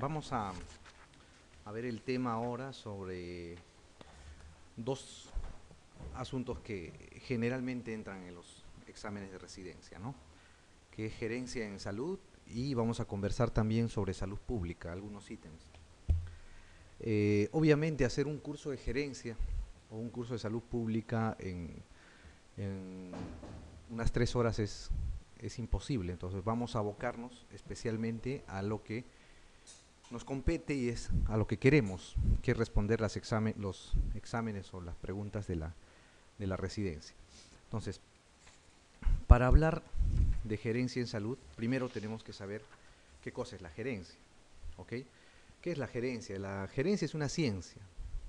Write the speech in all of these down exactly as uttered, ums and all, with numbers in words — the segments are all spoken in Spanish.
Vamos a, a ver el tema ahora sobre dos asuntos que generalmente entran en los exámenes de residencia, ¿no? Que es gerencia en salud, y vamos a conversar también sobre salud pública, algunos ítems. Eh, obviamente hacer un curso de gerencia o un curso de salud pública en, en unas tres horas es, es imposible, entonces vamos a abocarnos especialmente a lo que nos compete y es a lo que queremos, que es responder las examen, los exámenes o las preguntas de la, de la residencia. Entonces, para hablar de gerencia en salud, primero tenemos que saber qué cosa es la gerencia, ¿ok? ¿Qué es la gerencia? La gerencia es una ciencia,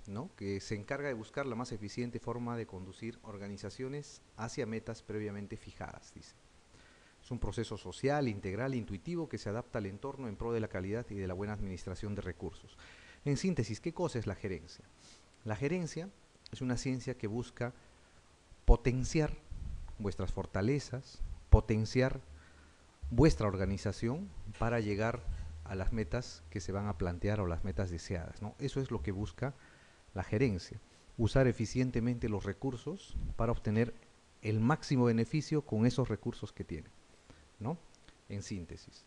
¿no?, que se encarga de buscar la más eficiente forma de conducir organizaciones hacia metas previamente fijadas, dice. Es un proceso social, integral, intuitivo que se adapta al entorno en pro de la calidad y de la buena administración de recursos. En síntesis, ¿qué cosa es la gerencia? La gerencia es una ciencia que busca potenciar vuestras fortalezas, potenciar vuestra organización para llegar a las metas que se van a plantear o las metas deseadas, ¿no? Eso es lo que busca la gerencia, usar eficientemente los recursos para obtener el máximo beneficio con esos recursos que tiene, ¿no? En síntesis.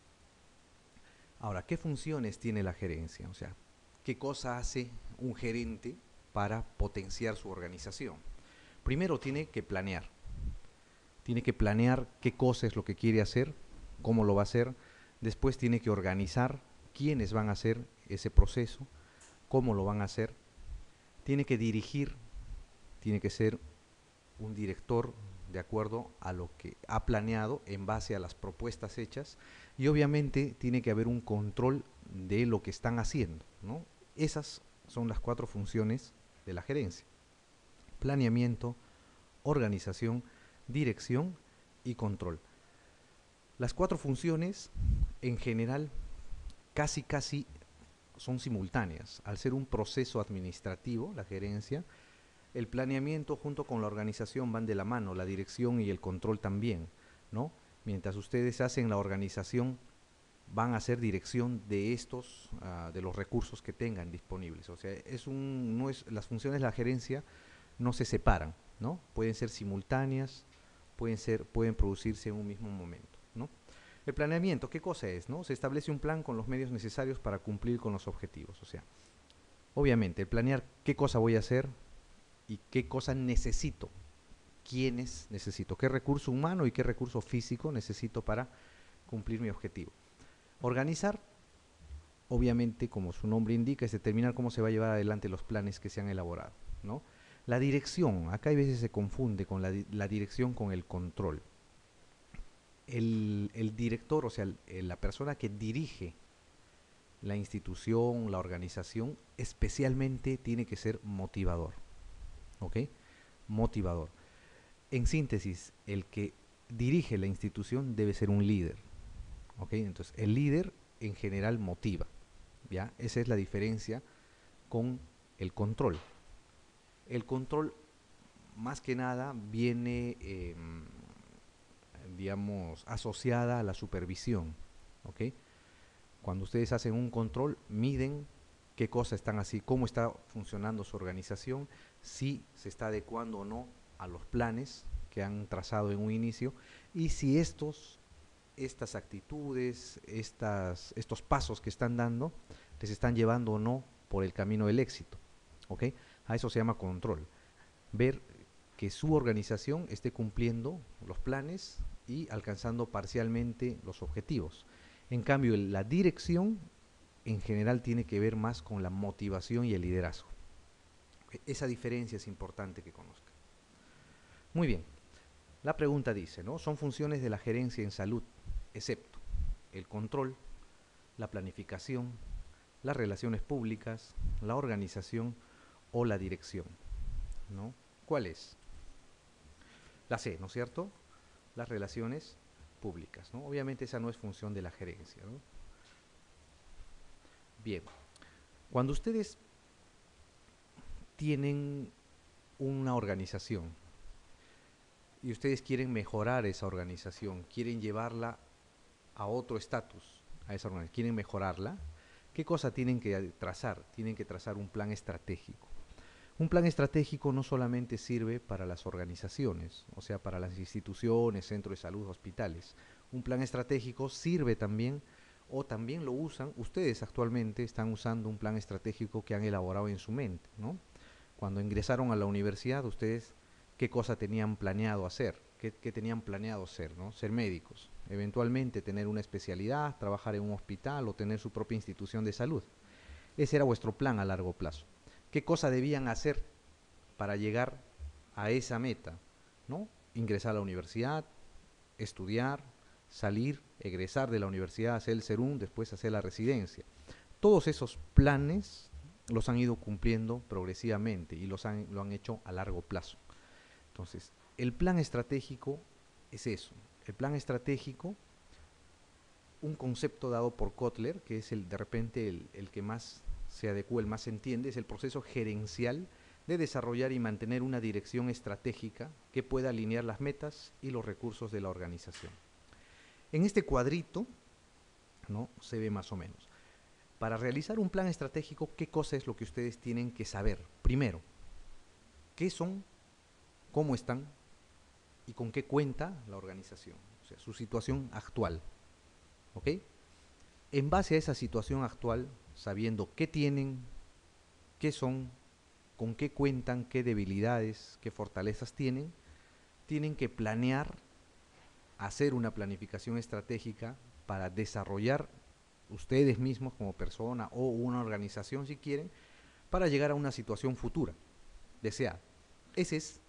Ahora, ¿qué funciones tiene la gerencia? O sea, ¿qué cosa hace un gerente para potenciar su organización? Primero tiene que planear. Tiene que planear qué cosa es lo que quiere hacer, cómo lo va a hacer. Después tiene que organizar quiénes van a hacer ese proceso, cómo lo van a hacer. Tiene que dirigir, tiene que ser un director de acuerdo a lo que ha planeado en base a las propuestas hechas, y obviamente tiene que haber un control de lo que están haciendo, ¿no? Esas son las cuatro funciones de la gerencia: planeamiento, organización, dirección y control. Las cuatro funciones en general casi casi son simultáneas. Al ser un proceso administrativo, la gerencia, el planeamiento junto con la organización van de la mano, la dirección y el control también, ¿no? Mientras ustedes hacen la organización, van a hacer dirección de estos, uh, de los recursos que tengan disponibles. O sea, es un, no es, las funciones de la gerencia no se separan, ¿no? Pueden ser simultáneas, pueden, ser, pueden producirse en un mismo momento, ¿no? El planeamiento, ¿qué cosa es, no? Se establece un plan con los medios necesarios para cumplir con los objetivos. O sea, obviamente, el planear qué cosa voy a hacer, y qué cosa necesito, quiénes necesito, qué recurso humano y qué recurso físico necesito para cumplir mi objetivo. Organizar, obviamente, como su nombre indica, es determinar cómo se va a llevar adelante los planes que se han elaborado, ¿no? La dirección, acá a veces se confunde con la, la dirección con el control. El, el director, o sea, el, la persona que dirige la institución, la organización, especialmente tiene que ser motivador. ¿Ok? Motivador. En síntesis, el que dirige la institución debe ser un líder. ¿Ok? Entonces, el líder en general motiva, ¿ya? Esa es la diferencia con el control. El control, más que nada, viene, eh, digamos, asociada a la supervisión. ¿Ok? Cuando ustedes hacen un control, miden qué cosas están así, cómo está funcionando su organización, si se está adecuando o no a los planes que han trazado en un inicio, y si estos, estas actitudes, estas, estos pasos que están dando, les están llevando o no por el camino del éxito, ¿ok? A eso se llama control. Ver que su organización esté cumpliendo los planes y alcanzando parcialmente los objetivos. En cambio, la dirección en general tiene que ver más con la motivación y el liderazgo. Esa diferencia es importante que conozcan. Muy bien, la pregunta dice, ¿no? Son funciones de la gerencia en salud, excepto el control, la planificación, las relaciones públicas, la organización o la dirección, ¿no? ¿Cuál es? La C, ¿no es cierto? Las relaciones públicas, ¿no? Obviamente esa no es función de la gerencia, ¿no? Bien, cuando ustedes tienen una organización y ustedes quieren mejorar esa organización, quieren llevarla a otro estatus, a esa organización, quieren mejorarla, ¿Qué cosa tienen que trazar? Tienen que trazar un plan estratégico. Un plan estratégico no solamente sirve para las organizaciones, o sea, para las instituciones, centros de salud, hospitales. Un plan estratégico sirve también, o también lo usan, ustedes actualmente están usando un plan estratégico que han elaborado en su mente, ¿no? Cuando ingresaron a la universidad, ustedes, ¿qué cosa tenían planeado hacer? ¿Qué, qué tenían planeado ser, ¿no? Ser médicos, eventualmente tener una especialidad, trabajar en un hospital o tener su propia institución de salud. Ese era vuestro plan a largo plazo. ¿Qué cosa debían hacer para llegar a esa meta, ¿no? Ingresar a la universidad, estudiar, salir, egresar de la universidad, hacer el SERUM, después hacer la residencia. Todos esos planes los han ido cumpliendo progresivamente y los han, lo han hecho a largo plazo. Entonces, el plan estratégico es eso. El plan estratégico, un concepto dado por Kotler, que es el de repente el, el que más se adecua, el más entiende, es el proceso gerencial de desarrollar y mantener una dirección estratégica que pueda alinear las metas y los recursos de la organización. En este cuadrito, ¿no?, se ve más o menos. Para realizar un plan estratégico, ¿qué cosa es lo que ustedes tienen que saber? Primero, ¿qué son, cómo están y con qué cuenta la organización? O sea, su situación actual, ¿ok? En base a esa situación actual, sabiendo qué tienen, qué son, con qué cuentan, qué debilidades, qué fortalezas tienen, tienen que planear, hacer una planificación estratégica para desarrollar ustedes mismos como persona o una organización, si quieren, para llegar a una situación futura deseada. Ese es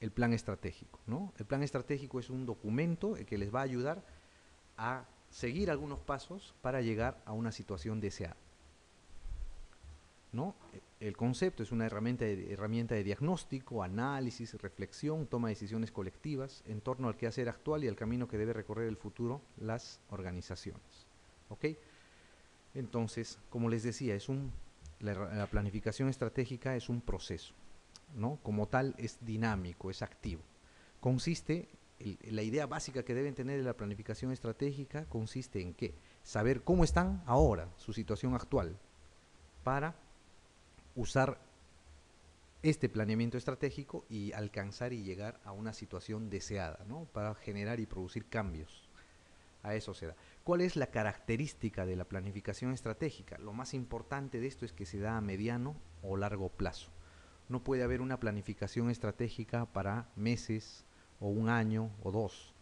el plan estratégico, ¿no? El plan estratégico es un documento que les va a ayudar a seguir algunos pasos para llegar a una situación deseada, ¿no? El concepto es una herramienta de, herramienta de diagnóstico, análisis, reflexión, toma de decisiones colectivas en torno al quehacer actual y al camino que debe recorrer el futuro las organizaciones, ¿ok? Entonces, como les decía, es un, la, la planificación estratégica es un proceso, ¿no? Como tal es dinámico, es activo. Consiste, el, la idea básica que deben tener de la planificación estratégica consiste en qué? Saber cómo están ahora, su situación actual, para usar este planeamiento estratégico y alcanzar y llegar a una situación deseada, ¿no? Para generar y producir cambios. A eso se da. ¿Cuál es la característica de la planificación estratégica? Lo más importante de esto es que se da a mediano o largo plazo. No puede haber una planificación estratégica para meses o un año o dos.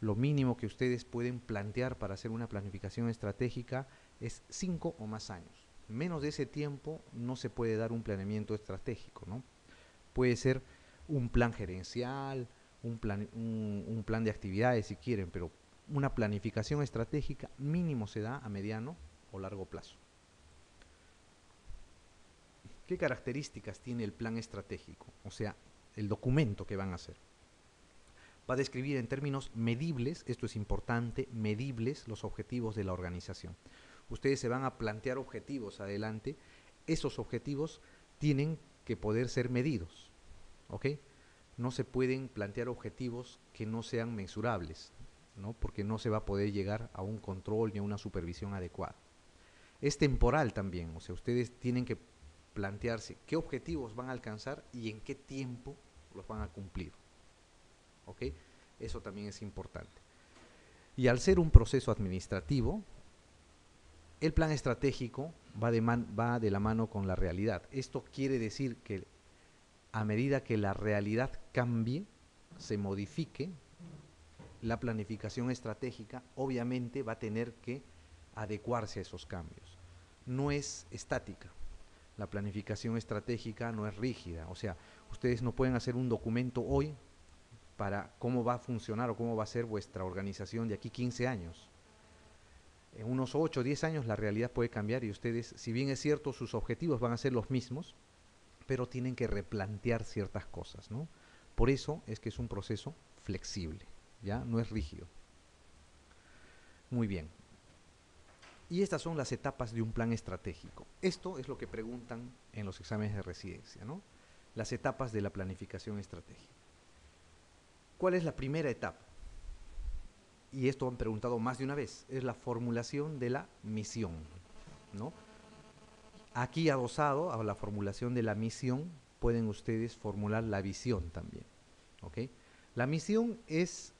Lo mínimo que ustedes pueden plantear para hacer una planificación estratégica es cinco o más años. Menos de ese tiempo no se puede dar un planeamiento estratégico, ¿no? Puede ser un plan gerencial, un plan, un, un plan de actividades si quieren, pero una planificación estratégica mínimo se da a mediano o largo plazo. ¿Qué características tiene el plan estratégico? O sea, el documento que van a hacer. Va a describir en términos medibles, esto es importante, medibles los objetivos de la organización. Ustedes se van a plantear objetivos adelante, esos objetivos tienen que poder ser medidos, ¿ok? No se pueden plantear objetivos que no sean mensurables, ¿no? Porque no se va a poder llegar a un control ni a una supervisión adecuada. Es temporal también, o sea, ustedes tienen que plantearse qué objetivos van a alcanzar y en qué tiempo los van a cumplir, ¿ok? Eso también es importante. Y al ser un proceso administrativo, el plan estratégico va de, man, va de la mano con la realidad. Esto quiere decir que a medida que la realidad cambie, se modifique, la planificación estratégica obviamente va a tener que adecuarse a esos cambios. No es estática. La planificación estratégica no es rígida, o sea, ustedes no pueden hacer un documento hoy para cómo va a funcionar o cómo va a ser vuestra organización de aquí quince años. En unos ocho o diez años la realidad puede cambiar y ustedes, si bien es cierto, sus objetivos van a ser los mismos, pero tienen que replantear ciertas cosas, ¿no? Por eso es que es un proceso flexible, ¿ya? No es rígido. Muy bien. Y estas son las etapas de un plan estratégico. Esto es lo que preguntan en los exámenes de residencia, ¿no? Las etapas de la planificación estratégica. ¿Cuál es la primera etapa? Y esto han preguntado más de una vez. Es la formulación de la misión. ¿no? Aquí adosado a la formulación de la misión, pueden ustedes formular la visión también, ¿ok? La misión es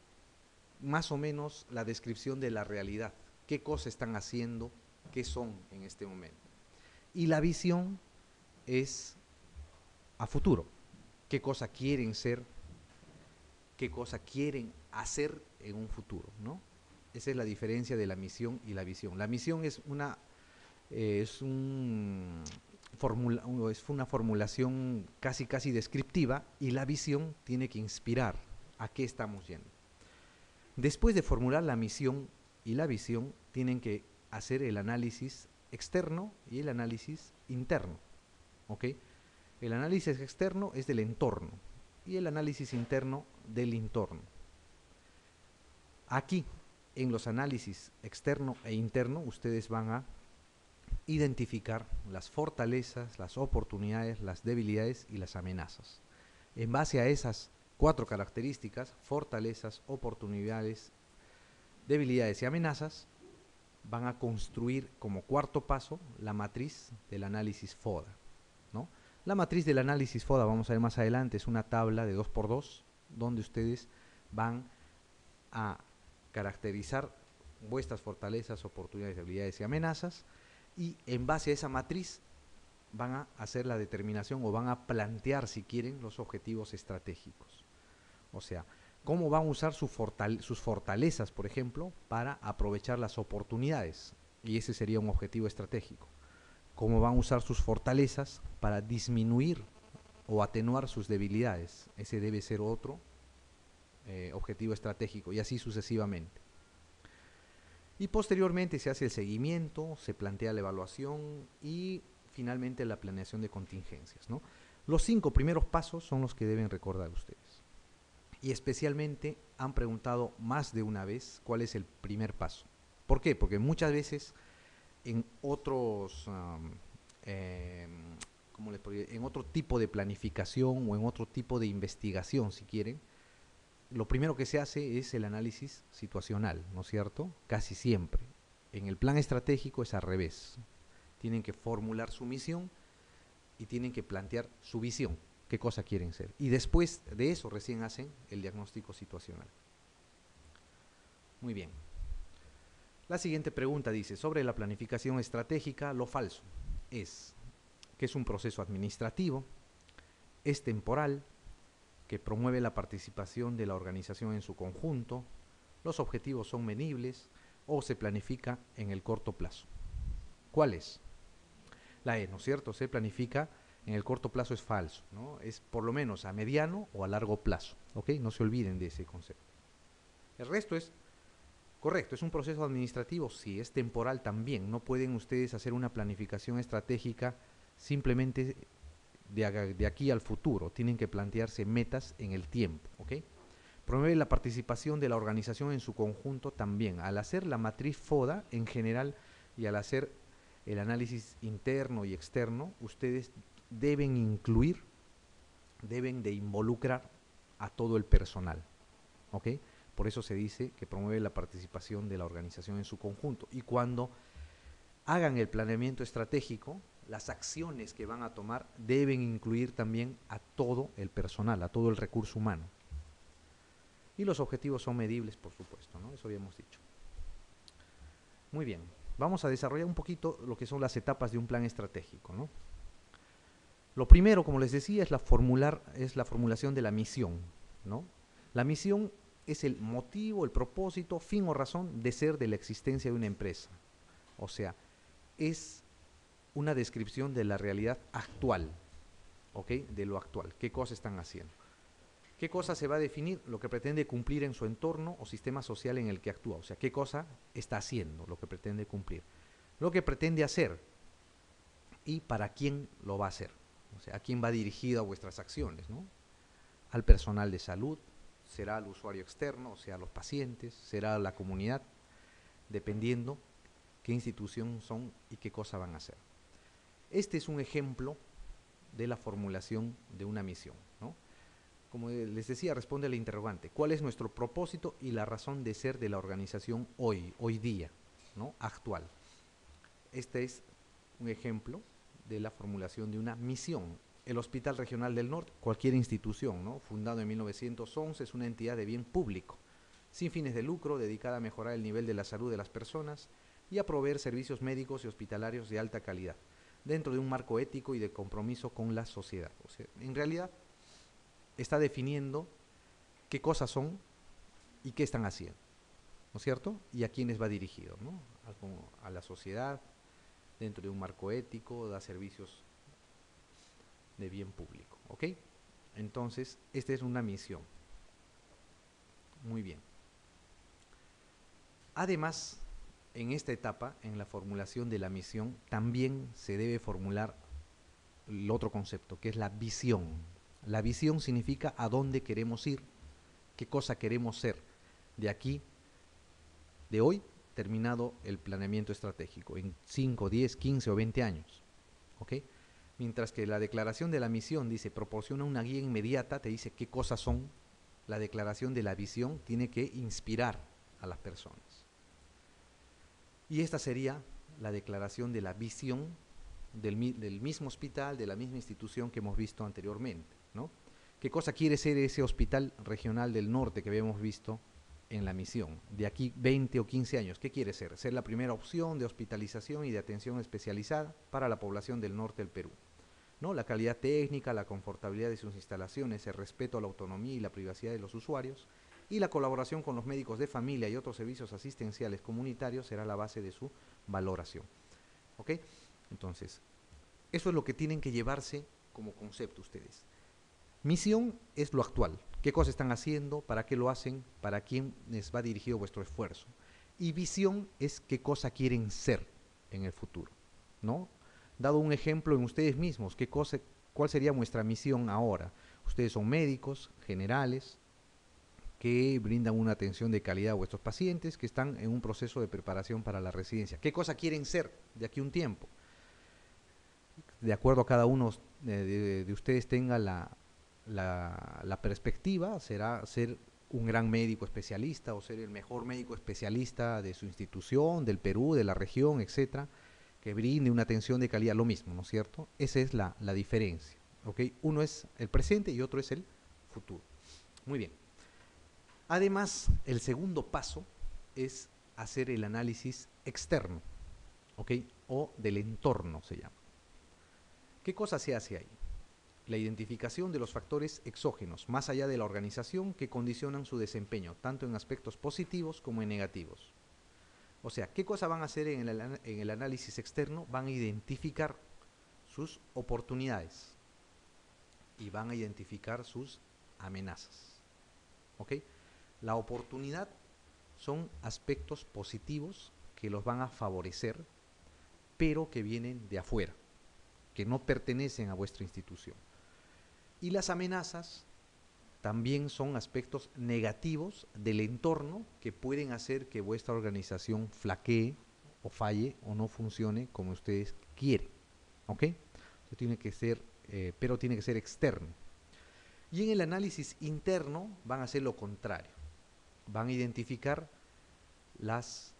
más o menos la descripción de la realidad, qué cosas están haciendo, qué son en este momento. Y la visión es a futuro, qué cosa quieren ser, qué cosa quieren hacer en un futuro, ¿no? Esa es la diferencia de la misión y la visión. La misión es una, eh, es un formula, es una formulación casi casi descriptiva, y la visión tiene que inspirar a qué estamos yendo. Después de formular la misión y la visión, tienen que hacer el análisis externo y el análisis interno, ¿ok? El análisis externo es del entorno y el análisis interno del entorno. Aquí, en los análisis externo e interno, ustedes van a identificar las fortalezas, las oportunidades, las debilidades y las amenazas. En base a esas cuatro características, fortalezas, oportunidades, debilidades y amenazas, van a construir como cuarto paso la matriz del análisis FODA, ¿no? La matriz del análisis FODA, vamos a ver más adelante, es una tabla de dos por dos donde ustedes van a caracterizar vuestras fortalezas, oportunidades, debilidades y amenazas, y en base a esa matriz van a hacer la determinación o van a plantear, si quieren, los objetivos estratégicos. O sea, cómo van a usar su fortale- sus fortalezas, por ejemplo, para aprovechar las oportunidades, y ese sería un objetivo estratégico. Cómo van a usar sus fortalezas para disminuir o atenuar sus debilidades, ese debe ser otro eh, objetivo estratégico, y así sucesivamente. Y posteriormente se hace el seguimiento, se plantea la evaluación y finalmente la planeación de contingencias, ¿no? Los cinco primeros pasos son los que deben recordar ustedes. Y especialmente han preguntado más de una vez cuál es el primer paso. ¿Por qué? Porque muchas veces en otros, um, eh, ¿cómo les podría decir? En otro tipo de planificación o en otro tipo de investigación, si quieren, lo primero que se hace es el análisis situacional, ¿no es cierto? Casi siempre. En el plan estratégico es al revés. Tienen que formular su misión y tienen que plantear su visión, qué cosa quieren ser. Y después de eso recién hacen el diagnóstico situacional. Muy bien. La siguiente pregunta dice, sobre la planificación estratégica, lo falso es que es un proceso administrativo, es temporal, que promueve la participación de la organización en su conjunto, los objetivos son medibles o se planifica en el corto plazo. ¿Cuál es? La E, ¿no es cierto? Se planifica en el corto plazo es falso, ¿no? Es por lo menos a mediano o a largo plazo, ¿ok? No se olviden de ese concepto. El resto es correcto, es un proceso administrativo, sí, es temporal también. No pueden ustedes hacer una planificación estratégica simplemente De, de aquí al futuro, tienen que plantearse metas en el tiempo, ¿ok? Promueve la participación de la organización en su conjunto también. Al hacer la matriz FODA en general y al hacer el análisis interno y externo, ustedes deben incluir, deben de involucrar a todo el personal, ¿ok? Por eso se dice que promueve la participación de la organización en su conjunto. Y cuando hagan el planeamiento estratégico, las acciones que van a tomar deben incluir también a todo el personal, a todo el recurso humano. Y los objetivos son medibles, por supuesto, ¿no? Eso habíamos dicho. Muy bien, vamos a desarrollar un poquito lo que son las etapas de un plan estratégico, ¿no? Lo primero, como les decía, es la, formular, es la formulación de la misión, ¿no? La misión es el motivo, el propósito, fin o razón de ser de la existencia de una empresa. O sea, es una descripción de la realidad actual, ¿ok? De lo actual, qué cosas están haciendo. ¿Qué cosa se va a definir? Lo que pretende cumplir en su entorno o sistema social en el que actúa, o sea, qué cosa está haciendo, lo que pretende cumplir, lo que pretende hacer y para quién lo va a hacer, o sea, a quién va dirigido a vuestras acciones, ¿no? Al personal de salud, será al usuario externo, o sea, a los pacientes, será a la comunidad, dependiendo qué institución son y qué cosa van a hacer. Este es un ejemplo de la formulación de una misión, ¿no? Como les decía, responde a la interrogante, ¿cuál es nuestro propósito y la razón de ser de la organización hoy, hoy día, ¿no? Actual. Esta es un ejemplo de la formulación de una misión. El Hospital Regional del Norte, cualquier institución, ¿no?, fundado en mil novecientos once, es una entidad de bien público, sin fines de lucro, dedicada a mejorar el nivel de la salud de las personas y a proveer servicios médicos y hospitalarios de alta calidad, dentro de un marco ético y de compromiso con la sociedad. O sea, en realidad, está definiendo qué cosas son y qué están haciendo, ¿no es cierto? Y a quiénes va dirigido, ¿no? A, a la sociedad, dentro de un marco ético, da servicios de bien público, ¿ok? Entonces, esta es una misión. Muy bien. Además, en esta etapa, en la formulación de la misión, también se debe formular el otro concepto, que es la visión. La visión significa a dónde queremos ir, qué cosa queremos ser de aquí, de hoy, terminado el planeamiento estratégico, en cinco, diez, quince o veinte años, ¿ok? Mientras que la declaración de la misión dice, proporciona una guía inmediata, te dice qué cosas son. La declaración de la visión tiene que inspirar a las personas. Y esta sería la declaración de la visión del, del mismo hospital, de la misma institución que hemos visto anteriormente, ¿no? ¿Qué cosa quiere ser ese Hospital Regional del Norte que habíamos visto en la misión? De aquí veinte o quince años, ¿qué quiere ser? Ser la primera opción de hospitalización y de atención especializada para la población del norte del Perú, ¿no? La calidad técnica, la confortabilidad de sus instalaciones, el respeto a la autonomía y la privacidad de los usuarios y la colaboración con los médicos de familia y otros servicios asistenciales comunitarios será la base de su valoración. ¿Ok? Entonces, eso es lo que tienen que llevarse como concepto ustedes. Misión es lo actual, qué cosas están haciendo, para qué lo hacen, para quién les va dirigido vuestro esfuerzo. Y visión es qué cosa quieren ser en el futuro, ¿no? Dado un ejemplo en ustedes mismos, ¿qué cosa, cuál sería nuestra misión ahora? Ustedes son médicos generales que brindan una atención de calidad a vuestros pacientes que están en un proceso de preparación para la residencia. ¿Qué cosa quieren ser de aquí a un tiempo? De acuerdo a cada uno de, de, de ustedes tenga la, la, la perspectiva, será ser un gran médico especialista o ser el mejor médico especialista de su institución, del Perú, de la región, etcétera, que brinde una atención de calidad, lo mismo, ¿no es cierto? Esa es la, la diferencia, ¿ok? Uno es el presente y otro es el futuro. Muy bien. Además, el segundo paso es hacer el análisis externo, ¿ok? O del entorno se llama. ¿Qué cosa se hace ahí? La identificación de los factores exógenos, más allá de la organización, que condicionan su desempeño, tanto en aspectos positivos como en negativos. O sea, ¿qué cosa van a hacer en el, en el análisis externo? Van a identificar sus oportunidades y van a identificar sus amenazas, ¿ok? La oportunidad son aspectos positivos que los van a favorecer, pero que vienen de afuera, que no pertenecen a vuestra institución. Y las amenazas también son aspectos negativos del entorno que pueden hacer que vuestra organización flaquee o falle o no funcione como ustedes quieren, ¿ok? Eso tiene que ser, eh, pero tiene que ser externo. Y en el análisis interno van a hacer lo contrario. Van a identificar las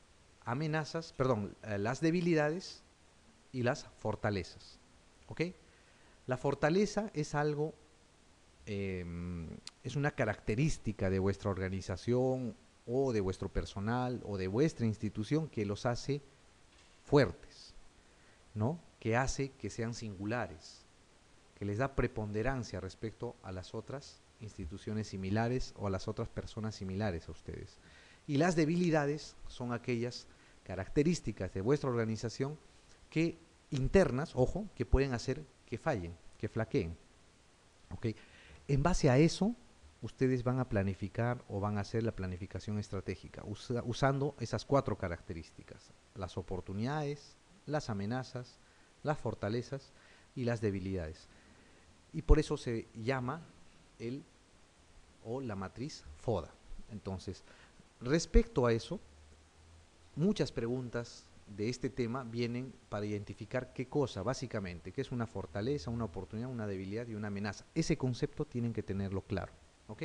amenazas, perdón, eh, las debilidades y las fortalezas, ¿ok? La fortaleza es algo Eh, es una característica de vuestra organización o de vuestro personal o de vuestra institución que los hace fuertes, ¿no? Que hace que sean singulares, que les da preponderancia respecto a las otras instituciones similares o a las otras personas similares a ustedes. Y las debilidades son aquellas características de vuestra organización que internas, ojo, que pueden hacer que fallen, que flaqueen, ¿ok? En base a eso, ustedes van a planificar o van a hacer la planificación estratégica usa, usando esas cuatro características: las oportunidades, las amenazas, las fortalezas y las debilidades. Y por eso se llama el o la matriz FODA. Entonces, respecto a eso, muchas preguntas de este tema vienen para identificar qué cosa, básicamente, qué es una fortaleza, una oportunidad, una debilidad y una amenaza. Ese concepto tienen que tenerlo claro, ¿ok?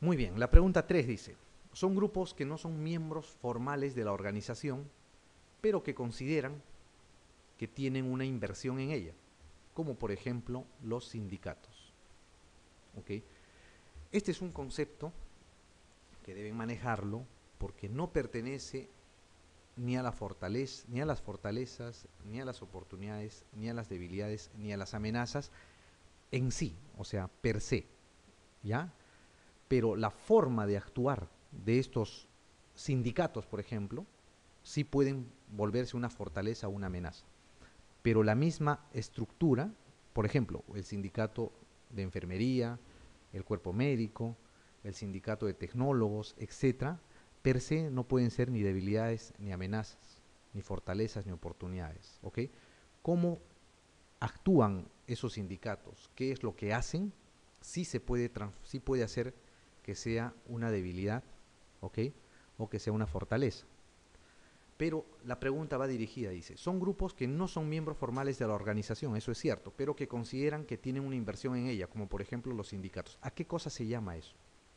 Muy bien, la pregunta tres dice, son grupos que no son miembros formales de la organización, pero que consideran que tienen una inversión en ella, como por ejemplo los sindicatos. ¿Ok? Este es un concepto que deben manejarlo porque no pertenece ni a la fortaleza, ni a las fortalezas, ni a las oportunidades, ni a las debilidades, ni a las amenazas en sí, o sea, per se, ¿ya? Pero la forma de actuar de estos sindicatos, por ejemplo, sí pueden volverse una fortaleza o una amenaza. Pero la misma estructura, por ejemplo, el sindicato de enfermería, el cuerpo médico, el sindicato de tecnólogos, etcétera, per se no pueden ser ni debilidades, ni amenazas, ni fortalezas, ni oportunidades. ¿Ok? ¿Cómo actúan esos sindicatos? ¿Qué es lo que hacen? Sí se puede, sí puede hacer que sea una debilidad, ¿ok? O que sea una fortaleza. Pero la pregunta va dirigida, dice, son grupos que no son miembros formales de la organización, eso es cierto, pero que consideran que tienen una inversión en ella, como por ejemplo los sindicatos. ¿A qué cosa se llama eso?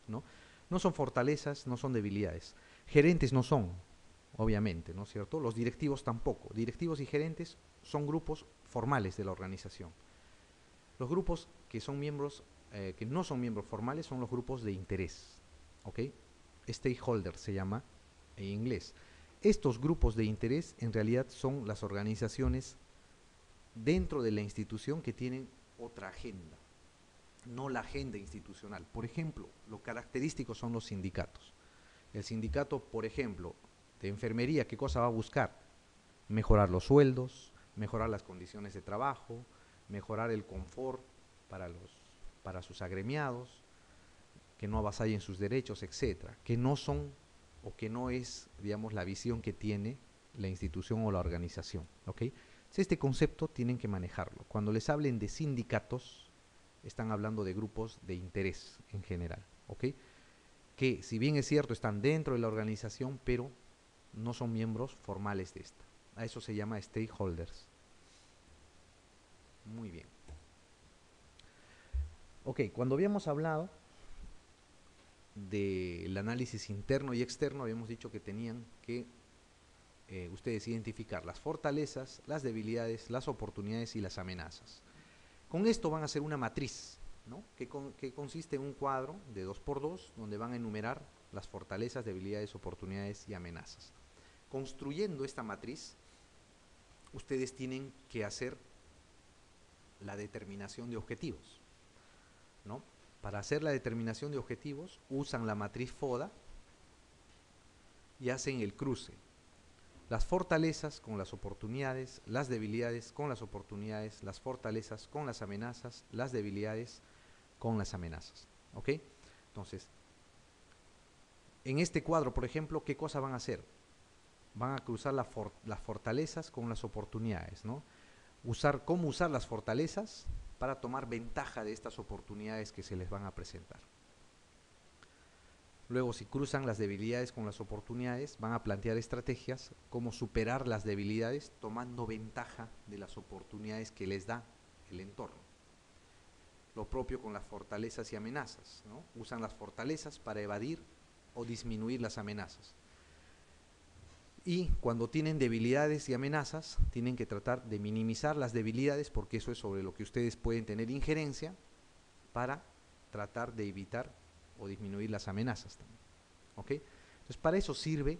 ¿No? No son fortalezas, no son debilidades. Gerentes no son, obviamente, ¿no es cierto? Los directivos tampoco. Directivos y gerentes son grupos formales de la organización. Los grupos que son miembros, eh, que no son miembros formales son los grupos de interés, ¿ok? Stakeholder se llama en inglés. Estos grupos de interés en realidad son las organizaciones dentro de la institución que tienen otra agenda, no la agenda institucional. Por ejemplo, lo característico son los sindicatos. El sindicato, por ejemplo, de enfermería, ¿qué cosa va a buscar? Mejorar los sueldos, mejorar las condiciones de trabajo, mejorar el confort para, los, para sus agremiados, que no avasallen sus derechos, etcétera, que no son o que no es, digamos, la visión que tiene la institución o la organización. ¿Okay? Este concepto tienen que manejarlo. Cuando les hablen de sindicatos, están hablando de grupos de interés en general, ¿ok? Que si bien es cierto están dentro de la organización, pero no son miembros formales de esta. A eso se llama stakeholders. Muy bien. Ok, cuando habíamos hablado del análisis interno y externo, habíamos dicho que tenían que eh, ustedes identificar las fortalezas, las debilidades, las oportunidades y las amenazas. Con esto van a hacer una matriz, ¿no? que, con, que consiste en un cuadro de dos por dos, donde van a enumerar las fortalezas, debilidades, oportunidades y amenazas. Construyendo esta matriz, ustedes tienen que hacer la determinación de objetivos, ¿no? Para hacer la determinación de objetivos, usan la matriz FODA y hacen el cruce. Las fortalezas con las oportunidades, las debilidades con las oportunidades, las fortalezas con las amenazas, las debilidades con las amenazas. ¿Ok? Entonces, en este cuadro, por ejemplo, ¿qué cosa van a hacer? Van a cruzar la for- las fortalezas con las oportunidades, ¿no? Usar, ¿cómo usar las fortalezas para tomar ventaja de estas oportunidades que se les van a presentar? Luego, si cruzan las debilidades con las oportunidades, van a plantear estrategias como superar las debilidades tomando ventaja de las oportunidades que les da el entorno. Lo propio con las fortalezas y amenazas, ¿no? Usan las fortalezas para evadir o disminuir las amenazas. Y cuando tienen debilidades y amenazas, tienen que tratar de minimizar las debilidades porque eso es sobre lo que ustedes pueden tener injerencia para tratar de evitar o disminuir las amenazas también, ¿ok? Entonces, para eso sirve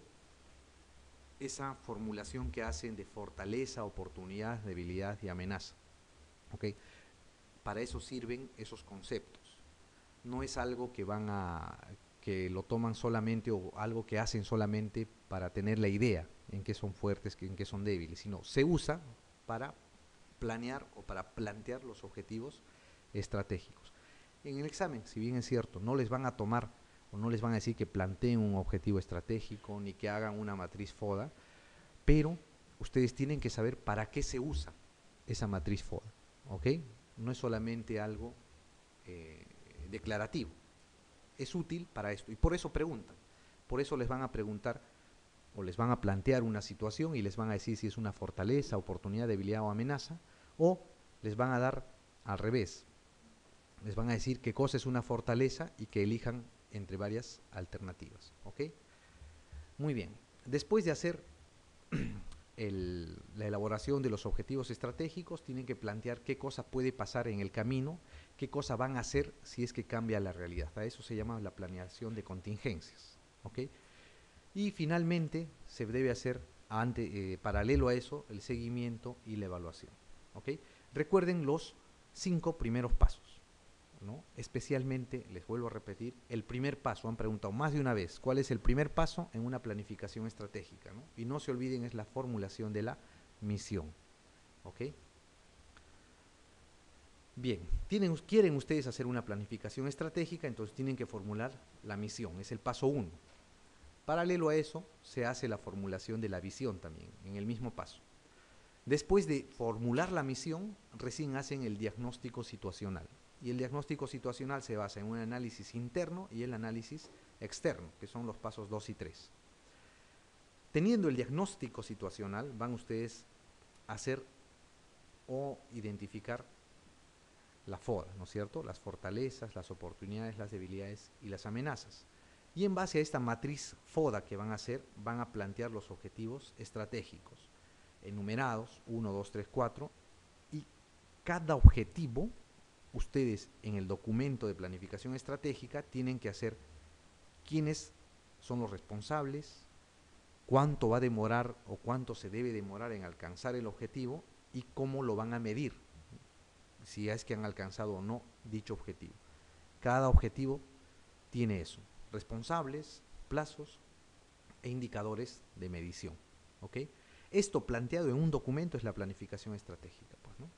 esa formulación que hacen de fortaleza, oportunidad, debilidad y amenaza, ¿ok? Para eso sirven esos conceptos. No es algo que van a, que lo toman solamente o algo que hacen solamente para tener la idea en qué son fuertes, en qué son débiles, sino se usa para planear o para plantear los objetivos estratégicos. En el examen, si bien es cierto, no les van a tomar o no les van a decir que planteen un objetivo estratégico ni que hagan una matriz FODA, pero ustedes tienen que saber para qué se usa esa matriz FODA, ¿ok? No es solamente algo eh, declarativo, es útil para esto y por eso preguntan, por eso les van a preguntar o les van a plantear una situación y les van a decir si es una fortaleza, oportunidad, debilidad o amenaza, o les van a dar al revés. Les van a decir qué cosa es una fortaleza y que elijan entre varias alternativas, ¿ok? Muy bien. Después de hacer el, la elaboración de los objetivos estratégicos, tienen que plantear qué cosa puede pasar en el camino, qué cosa van a hacer si es que cambia la realidad. A eso se llama la planeación de contingencias, ¿okay? Y finalmente se debe hacer, ante, eh, paralelo a eso, el seguimiento y la evaluación, ¿okay? Recuerden los cinco primeros pasos, ¿no? Especialmente, les vuelvo a repetir, el primer paso. Han preguntado más de una vez, ¿cuál es el primer paso en una planificación estratégica, ¿no? Y no se olviden, es la formulación de la misión, ¿ok? Bien, tienen, quieren ustedes hacer una planificación estratégica, entonces tienen que formular la misión, es el paso uno. Paralelo a eso, se hace la formulación de la visión también, en el mismo paso. Después de formular la misión, recién hacen el diagnóstico situacional. Y el diagnóstico situacional se basa en un análisis interno y el análisis externo, que son los pasos dos y tres. Teniendo el diagnóstico situacional, van ustedes a hacer o identificar la FODA, ¿no es cierto? Las fortalezas, las oportunidades, las debilidades y las amenazas. Y en base a esta matriz FODA que van a hacer, van a plantear los objetivos estratégicos, enumerados, uno, dos, tres, cuatro, y cada objetivo, ustedes en el documento de planificación estratégica tienen que hacer quiénes son los responsables, cuánto va a demorar o cuánto se debe demorar en alcanzar el objetivo y cómo lo van a medir, si es que han alcanzado o no dicho objetivo. Cada objetivo tiene eso, responsables, plazos e indicadores de medición, ¿ok? Esto planteado en un documento es la planificación estratégica, pues, ¿no?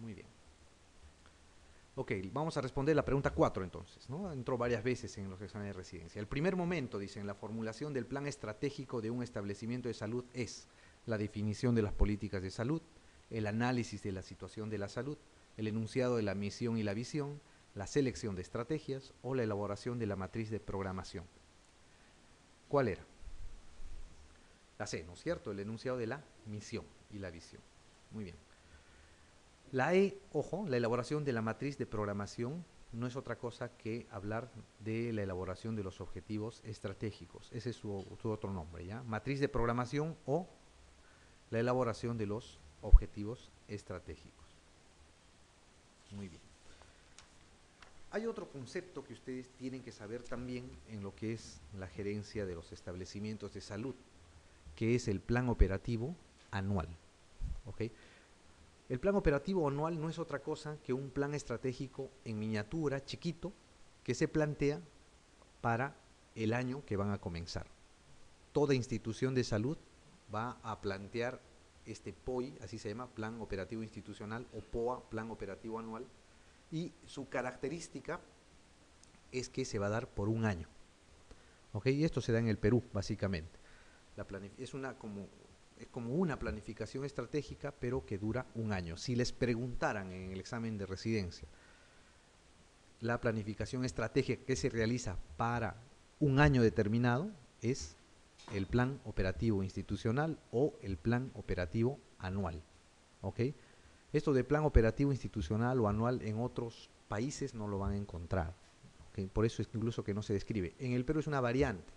Muy bien. Ok, vamos a responder la pregunta cuatro entonces, ¿no? Entró varias veces en los exámenes de residencia. El primer momento, dicen, la formulación del plan estratégico de un establecimiento de salud es la definición de las políticas de salud, el análisis de la situación de la salud, el enunciado de la misión y la visión, la selección de estrategias o la elaboración de la matriz de programación. ¿Cuál era? La C, ¿no es cierto? El enunciado de la misión y la visión. Muy bien. La E, ojo, la elaboración de la matriz de programación no es otra cosa que hablar de la elaboración de los objetivos estratégicos. Ese es su, su otro nombre, ¿ya? Matriz de programación o la elaboración de los objetivos estratégicos. Muy bien. Hay otro concepto que ustedes tienen que saber también en lo que es la gerencia de los establecimientos de salud, que es el plan operativo anual, ¿ok? El plan operativo anual no es otra cosa que un plan estratégico en miniatura, chiquito, que se plantea para el año que van a comenzar. Toda institución de salud va a plantear este P O I, así se llama, Plan Operativo Institucional, o P O A, Plan Operativo Anual, y su característica es que se va a dar por un año, ¿ok? Y esto se da en el Perú, básicamente. La es una como... Es como una planificación estratégica, pero que dura un año. Si les preguntaran en el examen de residencia, la planificación estratégica que se realiza para un año determinado es el plan operativo institucional o el plan operativo anual, ¿ok? Esto de plan operativo institucional o anual en otros países no lo van a encontrar, ¿okay? Por eso es incluso que no se describe. En el Perú es una variante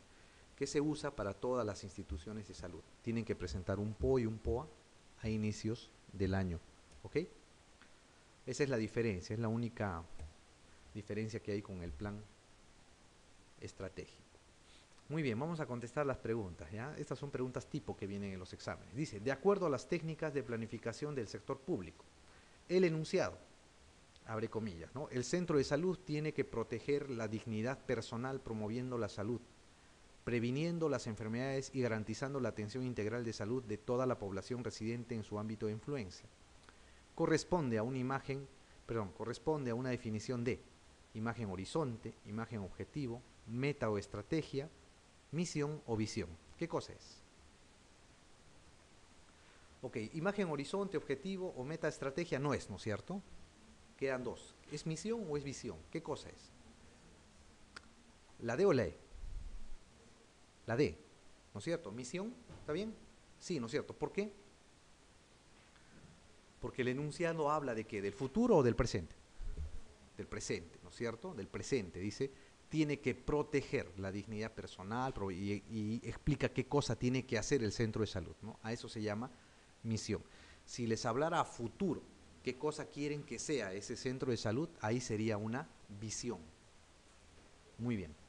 que se usa para todas las instituciones de salud. Tienen que presentar un P O y un P O A a inicios del año, ¿ok? Esa es la diferencia, es la única diferencia que hay con el plan estratégico. Muy bien, vamos a contestar las preguntas, ¿ya? Estas son preguntas tipo que vienen en los exámenes. Dice, de acuerdo a las técnicas de planificación del sector público, el enunciado, abre comillas, ¿no? El centro de salud tiene que proteger la dignidad personal promoviendo la salud, previniendo las enfermedades y garantizando la atención integral de salud de toda la población residente en su ámbito de influencia. Corresponde a una imagen, perdón, corresponde a una definición de imagen horizonte, imagen objetivo, meta o estrategia, misión o visión. ¿Qué cosa es? Ok, imagen horizonte, objetivo o meta estrategia no es, ¿no es cierto? Quedan dos. ¿Es misión o es visión? ¿Qué cosa es? ¿La D o la E? La D, ¿no es cierto? Misión, ¿está bien? Sí, ¿no es cierto? ¿Por qué? Porque el enunciado habla de qué, ¿del futuro o del presente? Del presente, ¿no es cierto? Del presente, dice, tiene que proteger la dignidad personal y, y explica qué cosa tiene que hacer el centro de salud, ¿no? A eso se llama misión. Si les hablara a futuro qué cosa quieren que sea ese centro de salud, ahí sería una visión. Muy bien.